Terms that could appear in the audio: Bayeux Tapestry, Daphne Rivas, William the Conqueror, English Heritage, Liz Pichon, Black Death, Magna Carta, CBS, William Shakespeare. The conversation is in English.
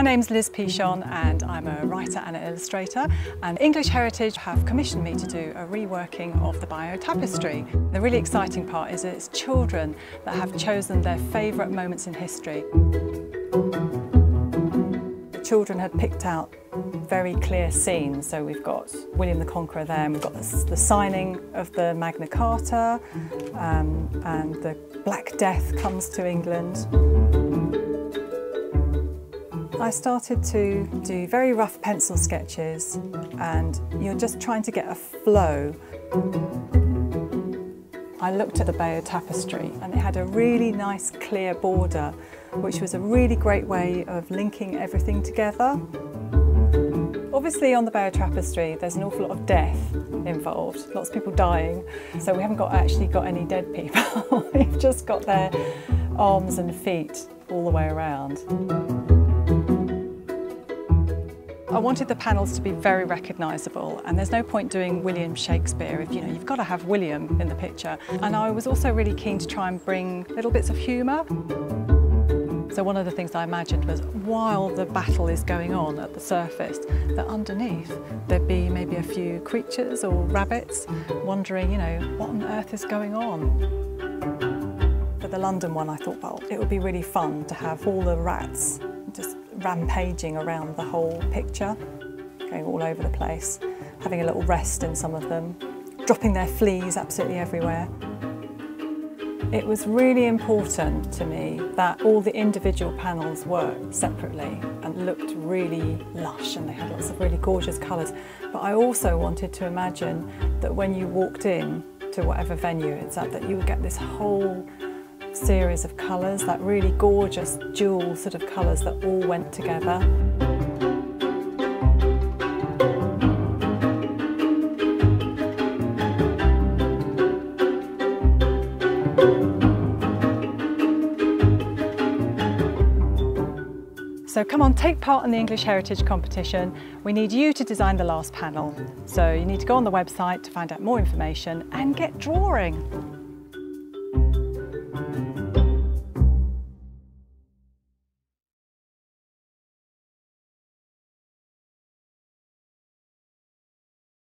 My name's Liz Pichon and I'm a writer and an illustrator, and English Heritage have commissioned me to do a reworking of the Bayeux Tapestry. The really exciting part is it's children that have chosen their favourite moments in history. The children had picked out very clear scenes, so we've got William the Conqueror there, and we've got the signing of the Magna Carta, and the Black Death comes to England. I started to do very rough pencil sketches, and you're just trying to get a flow. I looked at the Bayeux Tapestry and it had a really nice clear border, which was a really great way of linking everything together. Obviously on the Bayeux Tapestry there's an awful lot of death involved, lots of people dying, so we haven't actually got any dead people. We've just got their arms and feet all the way around. I wanted the panels to be very recognisable, and there's no point doing William Shakespeare if you've got to have William in the picture. And I was also really keen to try and bring little bits of humour. So one of the things I imagined was, while the battle is going on at the surface, that underneath there'd be maybe a few creatures or rabbits wondering, what on earth is going on. For the London one I thought, well, it would be really fun to have all the rats just rampaging around the whole picture, going all over the place, having a little rest in some of them, dropping their fleas absolutely everywhere. It was really important to me that all the individual panels worked separately and looked really lush, and they had lots of really gorgeous colours. But I also wanted to imagine that when you walked in to whatever venue it's at, that you would get this whole series of colours, that really gorgeous dual sort of colours that all went together. So come on, take part in the English Heritage competition. We need you to design the last panel. So you need to go on the website to find out more information and get drawing.